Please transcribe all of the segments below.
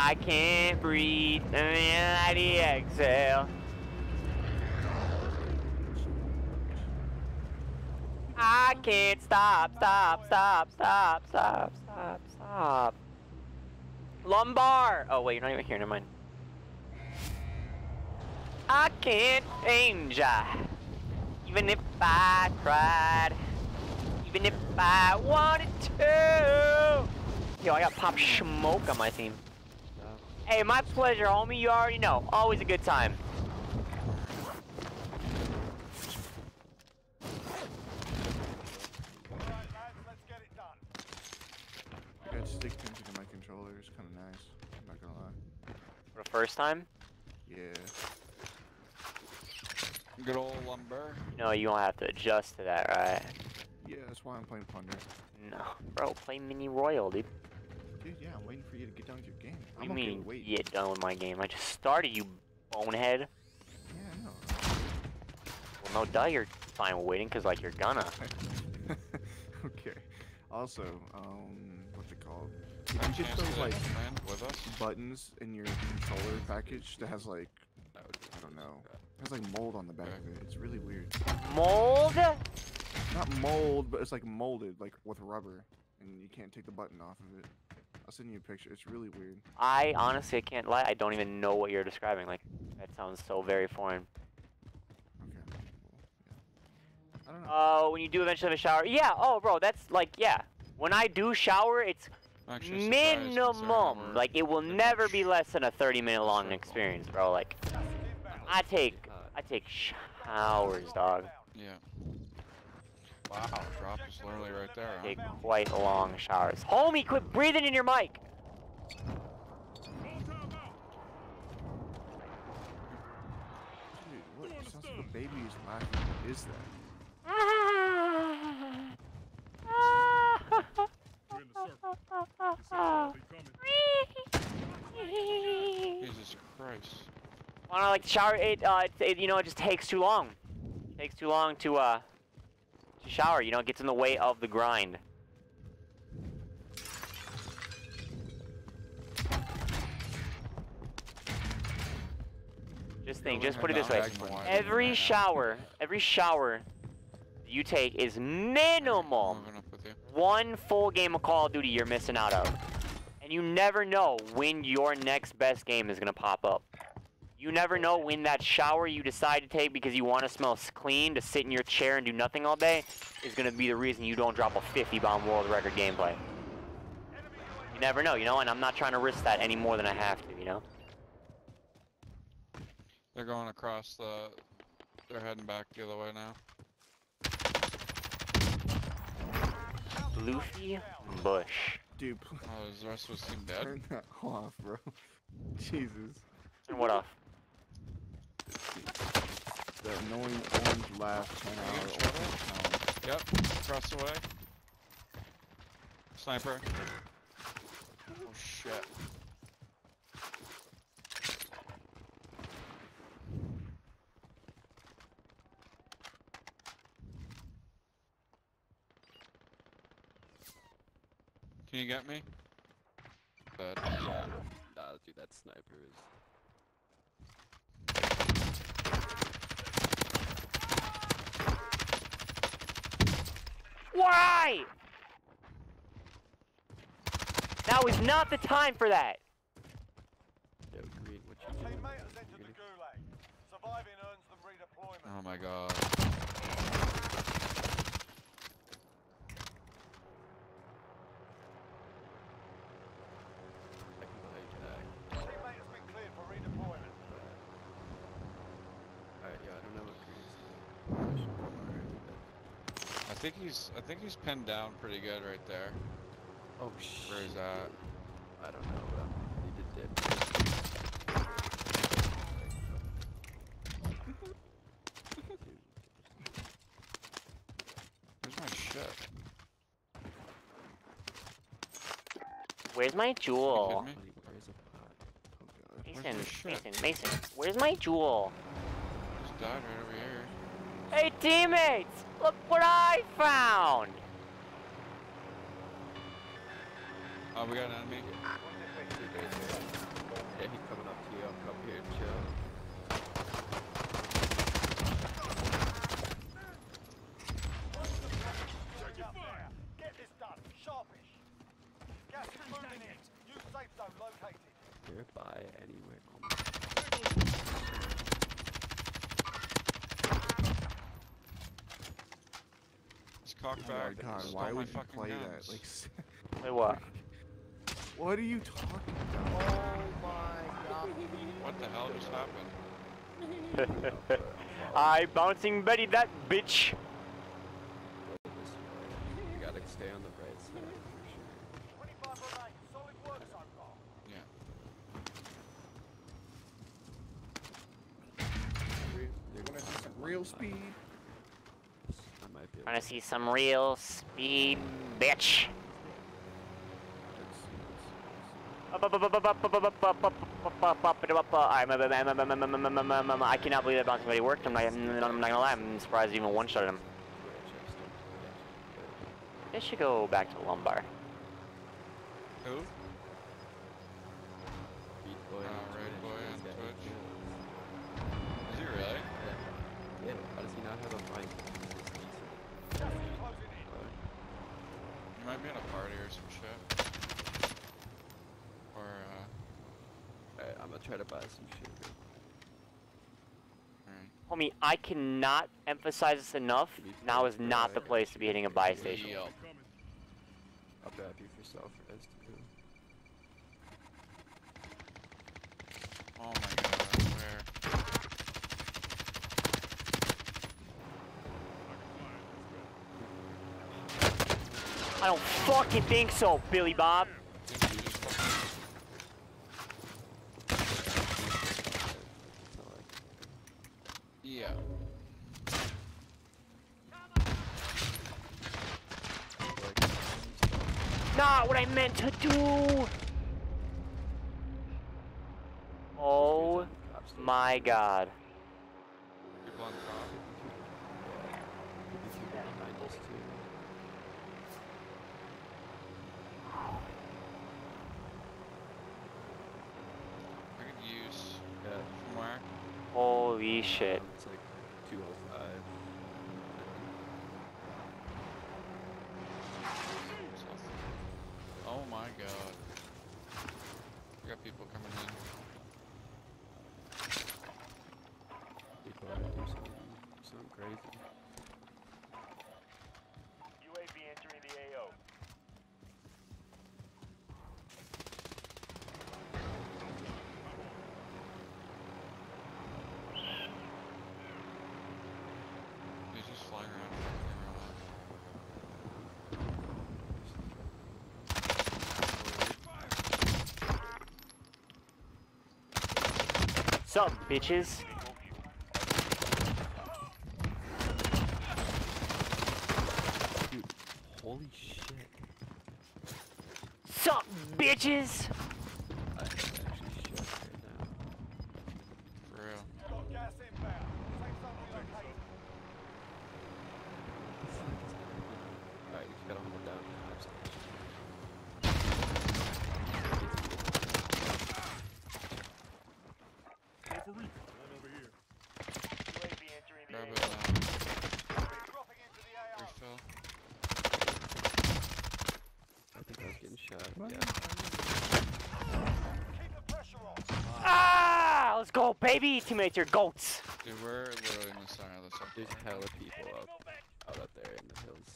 I can't breathe, and then I exhale. I can't stop. Lumbar! Oh wait, you're not even here, never mind. I can't change, even if I tried, even if I wanted to. Yo, I got Pop Smoke on my team. Hey, my pleasure, homie, you already know. Always a good time. I got stick pinching in my controller, it's kind of nice, I'm not gonna lie. For the first time? Yeah. Good old lumber. No, you don't have to adjust to that, right? Yeah, that's why I'm playing Thunder. No, bro, play Mini Royale, dude. Dude, yeah, I'm waiting for you to get done with your game. What do you mean, get done with my game? I just started, you bonehead. Yeah, I know. Well, no doubt you're fine waiting, because, like, you're gonna. Okay. Also, what's it called? You can get those, like, buttons in your controller package that has, like, I don't know. It has, like, mold on the back of it. It's really weird. Mold? Not mold, but it's, like, molded, like, with rubber. And you can't take the button off of it. I'll send you a picture. It's really weird. I honestly can't lie. I don't even know what you're describing. Like, that sounds so very foreign. Okay. Well, yeah. I don't know. Oh, when you do eventually have a shower. Yeah. Oh, bro, that's like, yeah. When I do shower, it's actually minimum. Like, it will never be less than a 30-minute long experience, bro. Like, I take showers, dog. Yeah. Wow, drop is literally right there. Huh? Take quite long showers. Homie, quit breathing in your mic! Dude, what sounds like a baby who's laughing? What is that? Jesus Christ. Well, like the shower, it, you know, it just takes too long. It takes too long to shower, you know, it gets in the way of the grind. Just think, just put it this way. Every shower you take is minimum one full game of Call of Duty you're missing out of. And you never know when your next best game is gonna pop up. You never know when that shower you decide to take because you want to smell clean to sit in your chair and do nothing all day is going to be the reason you don't drop a 50-bomb world record gameplay. You never know, you know, and I'm not trying to risk that any more than I have to, you know? They're going across the... They're heading back the other way now. Luffy Bush. Dude, please. Oh, is the rest of us seem dead? Turn that off, bro. Jesus. And what off? The annoying orange laugh. Yep, across the way. Sniper. Oh shit. Can you get me? But yeah. Nah, dude, that sniper is. Why? Now is not the time for that. Yo, Green, what you doing? Oh my god. I think he's pinned down pretty good right there. Oh shit. Where is that? I don't know, but he just did. Where's my shit? Where's my jewel? Mason, where's my jewel? Just died right over here. Hey teammates! Look what I found! Oh, we got an enemy. Yeah, he's coming up to you. I'll come here and chill. Get this done. Sharpish. Gas is moving in. New safe zone located. Nearby, anywhere. It's cockback. Oh God, why would you play that? Like, wait, what? What are you talking about? Oh my God! What the hell just happened? I bouncing Betty that bitch. You gotta stay on the right side. Real speed. I want to see some real speed, bitch. I cannot believe that Bouncing Betty worked. I'm not gonna lie. I'm surprised even one-shotted him. They should go back to the lumbar. Who? Reidboyy on Twitch. Is he really? Yeah, why does he not have a mic? He might be in a party or some shit. Or, Alright, I'm gonna try to buy some shit. Alright. Homie, I cannot emphasize this enough. Now is not the place to be hitting a buy station. Yo. I'll grab you for self rest, too. Oh my God, I swear. I don't fucking think so, Billy Bob. Yeah. Not what I meant to do. Oh my God. Holy shit. It's like 205. Oh my God. We got people coming in. People are doing something crazy. UAV entering the AO. What's up, bitches? Dude, holy shit. What's up, bitches? I am actually shook right now. For real. Got gas inbound. Alright, you just gotta hold it down. Let's go, baby! Teammates, you're goats! Dude, we're literally in the center of this. There's hella people out there in the hills.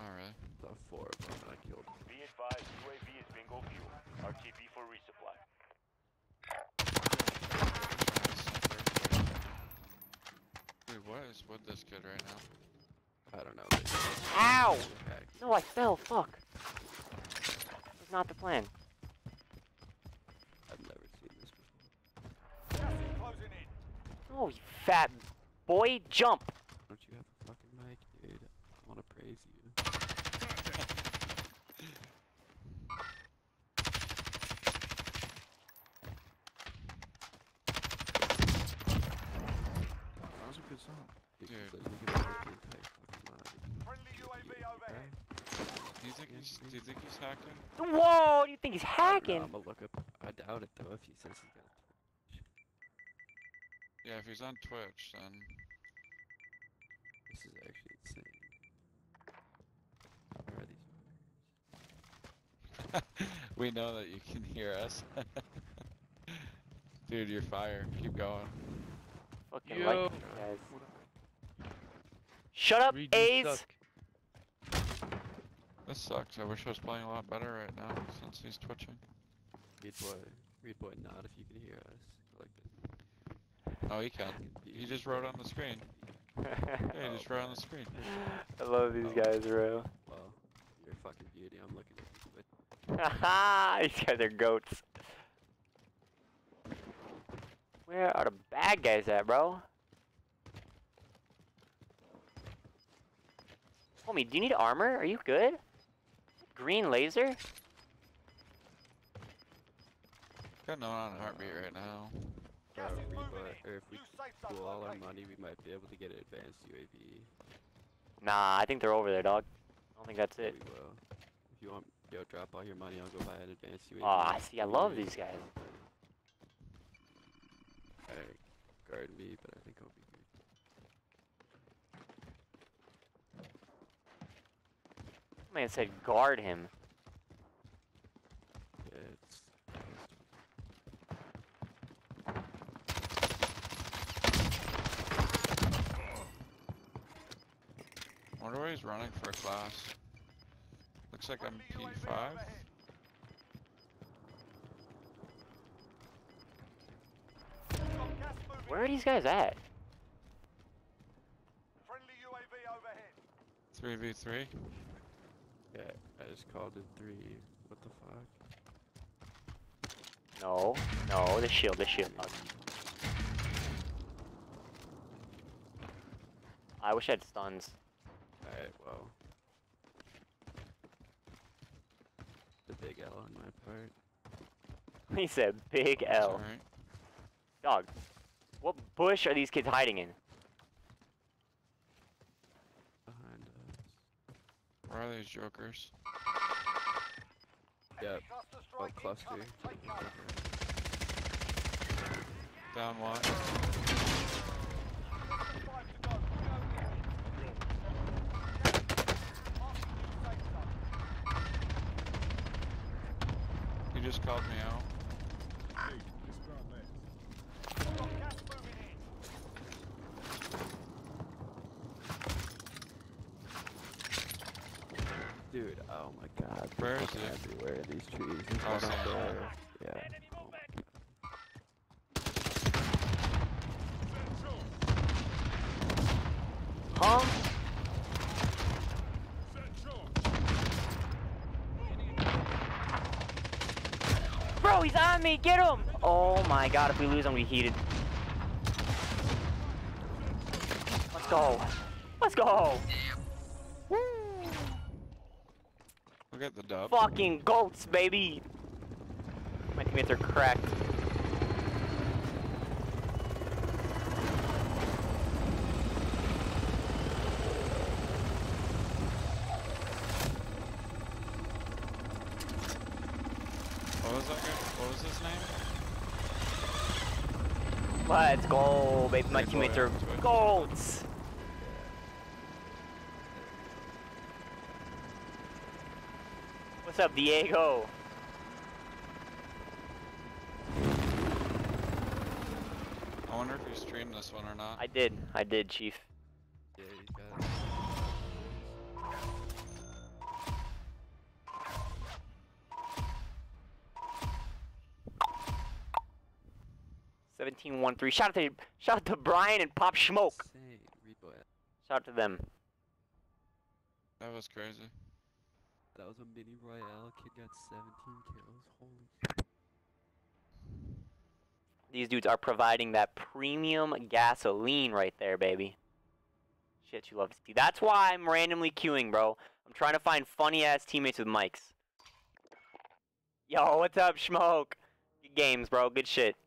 Alright. The four of them I killed. Be advised, UAV is bingo fuel. RTB for resupply. Dude, what is with this kid right now? I don't know. Ow! No, I fell, fuck. That's not the plan. Oh, you fat boy, jump! Don't you have a fucking mic, dude? I wanna praise you. That was a good song. Dude. Friendly UAV overhead. Do you think he's hacking? Whoa! You think he's hacking? No, I'm gonna look up. I doubt it though. If he says he's got Twitch. Yeah, if he's on Twitch, then this is actually insane. Where are these? We know that you can hear us. Dude, you're fire. Keep going. Fucking like you guys. Shut up, A's! This sucks. I wish I was playing a lot better right now since he's twitching. Reidboyy, not if you can hear us. Like this. Oh, he can. He just wrote on the screen. Yeah, he just wrote on the screen. I love these guys, bro. Well, you're a fucking beauty. I'm looking at you. Haha! These guys are goats. Where are the bad guys at, bro? Homie, do you need armor? Are you good? Green laser? Got no one on heartbeat right now. If we pool all our money, we might be able to get an advanced UAV. Nah, I think they're over there, dog. I don't think that's it. Yeah, we will. If you want, yo, drop all your money, I'll go buy an advanced UAV. Aw, see, I love these guys. Alright, guard me, but I think I'll be good. Man said guard him. Yeah, it's... I wonder where he's running for a class. Looks like I'm P5. Where are these guys at? 3v3. Yeah, I just called it 3. What the fuck? No, no, the shield. I wish I had stuns. Alright, well. The big L on my part. He said big L. Right. Dog, what bush are these kids hiding in? Where are these jokers? Yep. Oh, cluster. Down one. He just called me out. Dude, oh my god. Where is it? Everywhere in these trees. Oh, yeah. Huh? Bro, he's on me! Get him! Oh my god, if we lose, I'm gonna be heated. Let's go! Let's go! Get the dub. Fucking goats, baby! My teammates are cracked. What was that guy? What was his name? Let's go, baby. My teammates are goats! What's up, Diego? I wonder if you streamed this one or not. I did, Chief. Yeah, you got it. Shout out to Brian and Pop Smoke. Shout out to them. That was crazy. That was a Mini Royale, kid got 17 kills, holy shit. These dudes are providing that premium gasoline right there, baby. Shit, you love to see. That's why I'm randomly queuing, bro. I'm trying to find funny-ass teammates with mics. Yo, what's up, Shmoak? Good games, bro. Good shit.